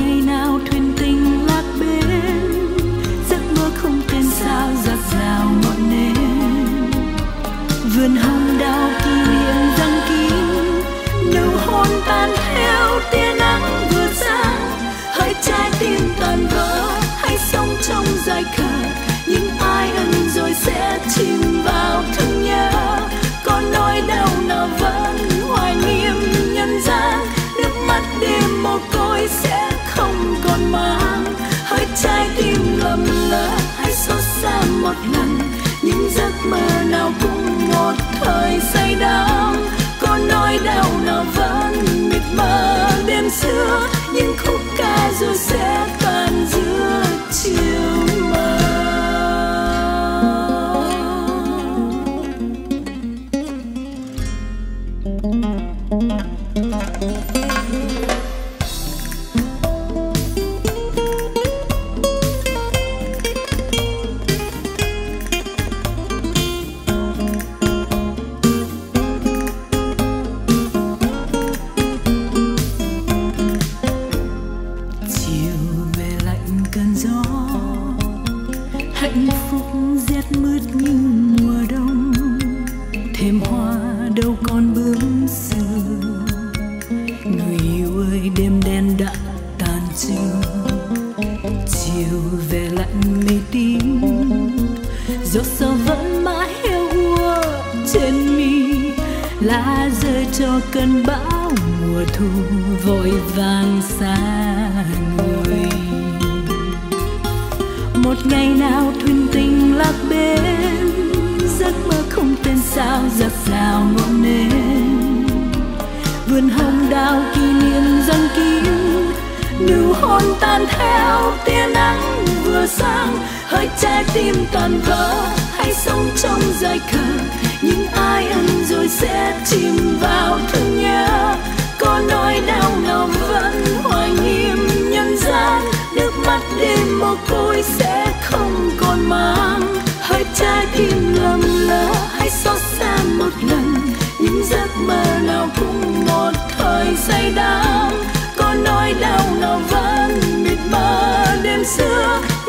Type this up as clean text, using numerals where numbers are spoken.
ngày nào thuyền tình lạc bến, giấc mơ không tên sao giạt rào ngọn nến. Vườn hồng đào kỷ niệm răng kín, nụ hôn tan theo tia nắng vừa sáng. Hỡi trái tim tan vỡ, hãy sống trong dài khờ. Những ai ân rồi sẽ chìm vào thương nhớ. Có nỗi đau nào vẫn hoài niệm nhân gian, nước mắt đêm mồ côi sẽ không còn mang. Hỡi trái tim lầm lỡ, hãy xót xa một lần. Những giấc mơ nào cũng một thời say đắm. Có nỗi đau nào vẫn mịt mờ đêm xưa, những khúc ca rồi sẽ tan giữa chiều mờ. Say đắm, có nỗi đau nào vẫn mịt mờ đêm xưa.